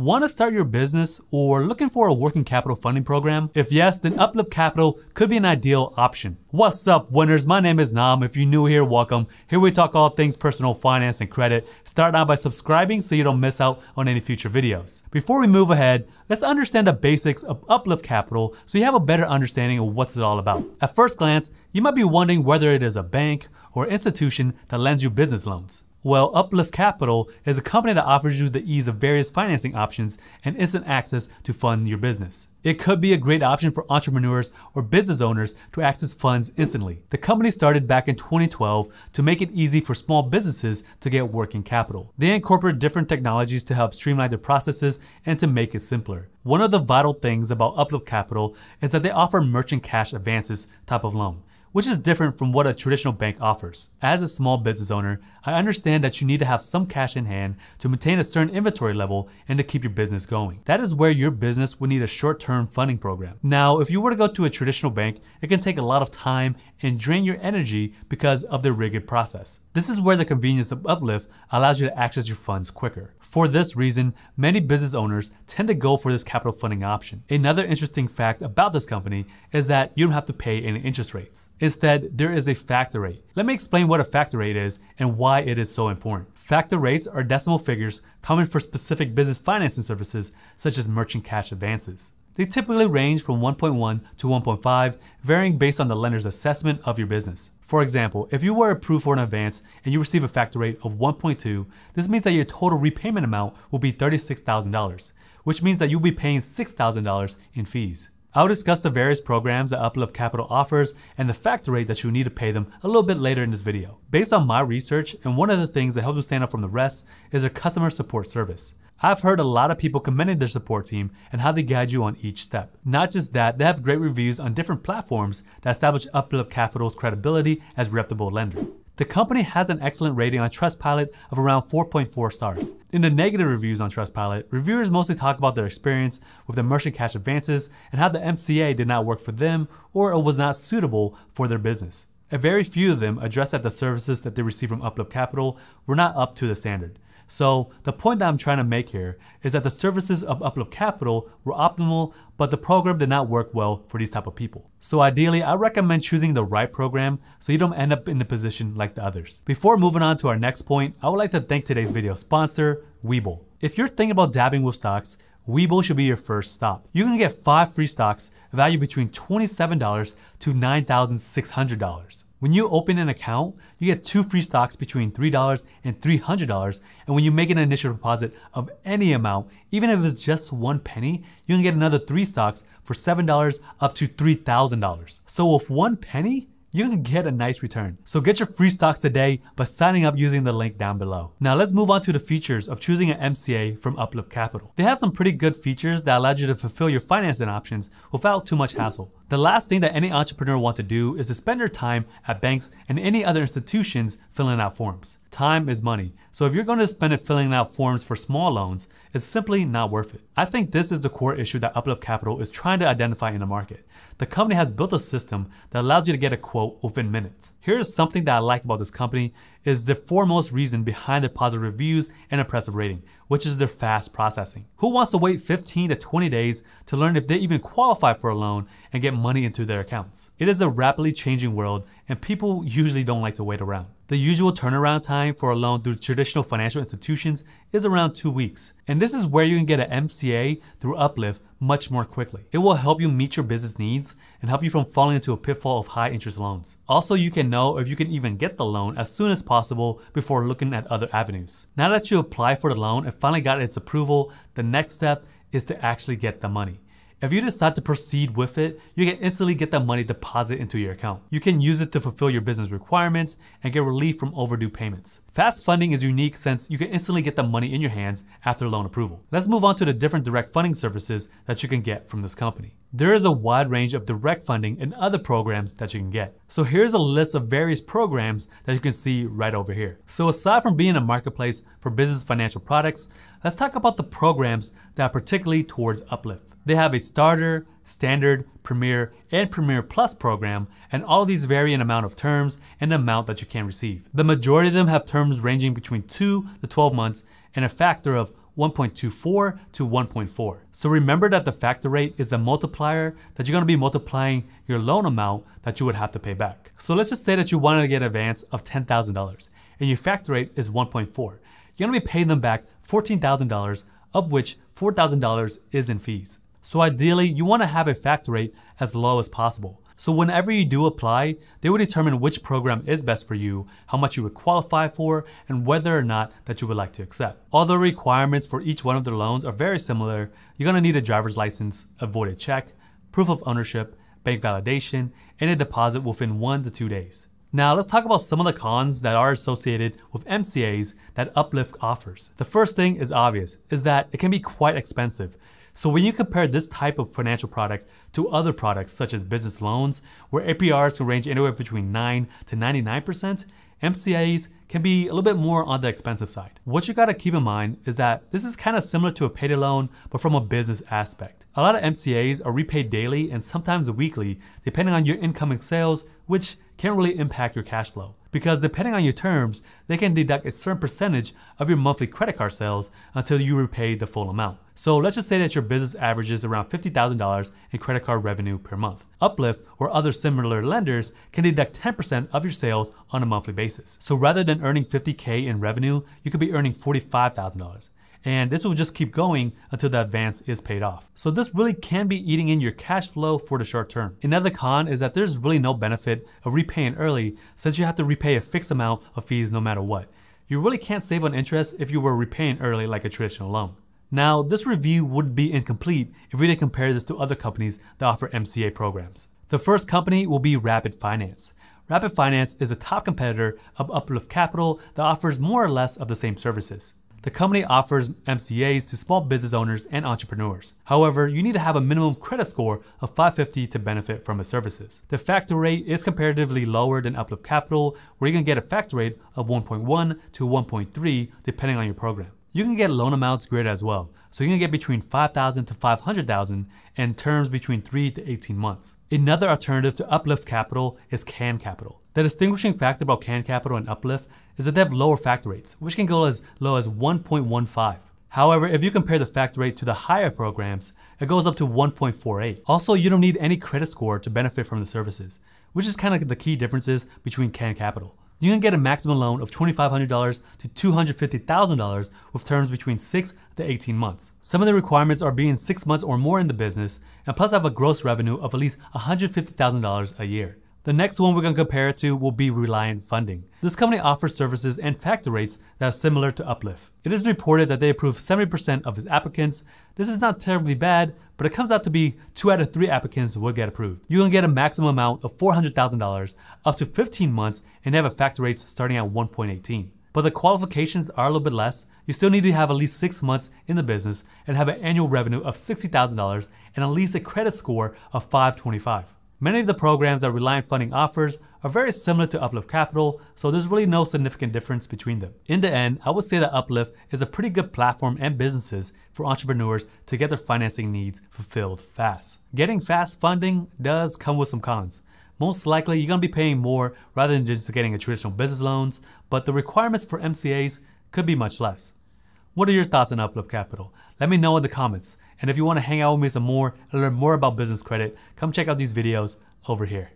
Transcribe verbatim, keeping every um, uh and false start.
Want to start your business or looking for a working capital funding program? If yes, then Uplyft Capital could be an ideal option. What's up, winners? My name is Nam. If you're new here, welcome. Here we talk all things personal finance and credit. Start out by subscribing so you don't miss out on any future videos. Before we move ahead, let's understand the basics of Uplyft Capital so you have a better understanding of what's it all about. At first glance, you might be wondering whether it is a bank or institution that lends you business loans. Well, Uplyft Capital is a company that offers you the ease of various financing options and instant access to fund your business. It could be a great option for entrepreneurs or business owners to access funds instantly. The company started back in twenty twelve to make it easy for small businesses to get working capital. They incorporate different technologies to help streamline their processes and to make it simpler. One of the vital things about Uplyft Capital is that they offer merchant cash advances type of loan, which is different from what a traditional bank offers. As a small business owner, I understand that you need to have some cash in hand to maintain a certain inventory level and to keep your business going. That is where your business would need a short-term funding program. Now, if you were to go to a traditional bank, it can take a lot of time and drain your energy because of the rigid process. This is where the convenience of Uplyft allows you to access your funds quicker. For this reason, many business owners tend to go for this capital funding option. Another interesting fact about this company is that you don't have to pay any interest rates. Instead, there is a factor rate. Let me explain what a factor rate is and why it is so important. Factor rates are decimal figures common for specific business financing services such as merchant cash advances. They typically range from one point one to one point five, varying based on the lender's assessment of your business. For example, if you were approved for an advance and you receive a factor rate of one point two, this means that your total repayment amount will be thirty-six thousand dollars, which means that you'll be paying six thousand dollars in fees. I'll discuss the various programs that Uplyft Capital offers and the factor rate that you need to pay them a little bit later in this video. Based on my research, and one of the things that helps them stand out from the rest is their customer support service. I've heard a lot of people commending their support team and how they guide you on each step. Not just that, they have great reviews on different platforms that establish Uplyft Capital's credibility as a reputable lender. The company has an excellent rating on Trustpilot of around four point four stars. In the negative reviews on Trustpilot, reviewers mostly talk about their experience with the merchant cash advances and how the M C A did not work for them or it was not suitable for their business. A very few of them address that the services that they received from Uplyft Capital were not up to the standard. So the point that I'm trying to make here is that the services of Uplyft Capital were optimal, but the program did not work well for these type of people. So ideally, I recommend choosing the right program so you don't end up in a position like the others. Before moving on to our next point, I would like to thank today's video sponsor, WeBull. If you're thinking about dabbling with stocks, WeBull should be your first stop. You can get five free stocks valued between twenty-seven dollars to nine thousand six hundred dollars. When you open an account, you get two free stocks between three dollars and three hundred dollars, and when you make an initial deposit of any amount, even if it's just one penny, you can get another three stocks for seven dollars up to three thousand dollars. So with one penny, you can get a nice return. So get your free stocks today by signing up using the link down below. Now let's move on to the features of choosing an M C A from Uplyft Capital. They have some pretty good features that allow you to fulfill your financing options without too much hassle. The last thing that any entrepreneur wants to do is to spend their time at banks and any other institutions filling out forms. Time is money, so if you're going to spend it filling out forms for small loans, it's simply not worth it. I think this is the core issue that Uplyft Capital is trying to identify in the market. The company has built a system that allows you to get a quote within minutes. Here is something that I like about this company is the foremost reason behind their positive reviews and impressive rating, which is their fast processing. Who wants to wait fifteen to twenty days to learn if they even qualify for a loan and get money into their accounts? It is a rapidly changing world and people usually don't like to wait around. The usual turnaround time for a loan through traditional financial institutions is around two weeks. And this is where you can get an M C A through Uplyft much more quickly. It will help you meet your business needs and help you from falling into a pitfall of high interest loans. Also, you can know if you can even get the loan as soon as possible before looking at other avenues. Now that you apply for the loan and finally got its approval, the next step is to actually get the money. If you decide to proceed with it, you can instantly get that money deposited into your account. You can use it to fulfill your business requirements and get relief from overdue payments. Fast funding is unique since you can instantly get the money in your hands after loan approval. Let's move on to the different direct funding services that you can get from this company. There is a wide range of direct funding and other programs that you can get. So here's a list of various programs that you can see right over here. So aside from being a marketplace for business financial products, let's talk about the programs that are particularly towards Uplyft. They have a starter, standard, premier, and premier plus program, and all of these vary in amount of terms and the amount that you can receive. The majority of them have terms ranging between two to twelve months and a factor of one point two four to one point four. So remember that the factor rate is the multiplier that you're going to be multiplying your loan amount that you would have to pay back. So let's just say that you wanted to get an advance of ten thousand dollars and your factor rate is one point four. You're going to be paying them back fourteen thousand dollars, of which four thousand dollars is in fees. So ideally, you want to have a factor rate as low as possible. So whenever you do apply, they will determine which program is best for you, how much you would qualify for, and whether or not that you would like to accept. Although requirements for each one of their loans are very similar, you're gonna need a driver's license, a voided check, proof of ownership, bank validation, and a deposit within one to two days. Now let's talk about some of the cons that are associated with M C As that Uplyft offers. The first thing is obvious, is that it can be quite expensive. So when you compare this type of financial product to other products such as business loans, where A P Rs can range anywhere between nine to ninety-nine percent, M C As can be a little bit more on the expensive side. What you gotta keep in mind is that this is kind of similar to a payday loan, but from a business aspect. A lot of M C As are repaid daily and sometimes weekly, depending on your incoming sales, which can really impact your cash flow. Because depending on your terms, they can deduct a certain percentage of your monthly credit card sales until you repay the full amount. So let's just say that your business averages around fifty thousand dollars in credit card revenue per month. Uplyft or other similar lenders can deduct ten percent of your sales on a monthly basis. So rather than earning fifty K in revenue, you could be earning forty-five thousand dollars. And this will just keep going until the advance is paid off. So this really can be eating in your cash flow for the short term. Another con is that there's really no benefit of repaying early, since you have to repay a fixed amount of fees no matter what. You really can't save on interest if you were repaying early like a traditional loan. Now, this review would be incomplete if we didn't compare this to other companies that offer M C A programs. The first company will be Rapid Finance. Rapid Finance is a top competitor of Uplyft Capital that offers more or less of the same services. The company offers M C As to small business owners and entrepreneurs. However, you need to have a minimum credit score of five fifty to benefit from its services. The factor rate is comparatively lower than Uplyft Capital, where you can get a factor rate of one point one to one point three depending on your program. You can get loan amounts greater as well, so you can get between five thousand to five hundred thousand and terms between three to eighteen months. Another alternative to Uplyft Capital is CAN Capital. The distinguishing factor about CAN Capital and Uplyft is that they have lower factor rates, which can go as low as one point one five. However, if you compare the factor rate to the higher programs, it goes up to one point four eight. Also, you don't need any credit score to benefit from the services, which is kind of the key differences between CAN Capital. You can get a maximum loan of twenty-five hundred to two hundred fifty thousand dollars with terms between six to eighteen months. Some of the requirements are being six months or more in the business, and plus have a gross revenue of at least one hundred fifty thousand dollars a year. The next one we're going to compare it to will be Reliant Funding. This company offers services and factor rates that are similar to Uplyft. It is reported that they approve seventy percent of its applicants. This is not terribly bad, but it comes out to be two out of three applicants will get approved. You can get a maximum amount of four hundred thousand dollars up to fifteen months and have a factor rate starting at one point one eight. But the qualifications are a little bit less. You still need to have at least six months in the business and have an annual revenue of sixty thousand dollars and at least a credit score of five twenty-five. Many of the programs that Reliant Funding offers are very similar to Uplyft Capital, so there's really no significant difference between them. In the end, I would say that Uplyft is a pretty good platform and businesses for entrepreneurs to get their financing needs fulfilled fast. Getting fast funding does come with some cons. Most likely, you're going to be paying more rather than just getting a traditional business loans, but the requirements for M C As could be much less. What are your thoughts on Uplyft Capital? Let me know in the comments. And if you want to hang out with me some more and learn more about business credit, come check out these videos over here.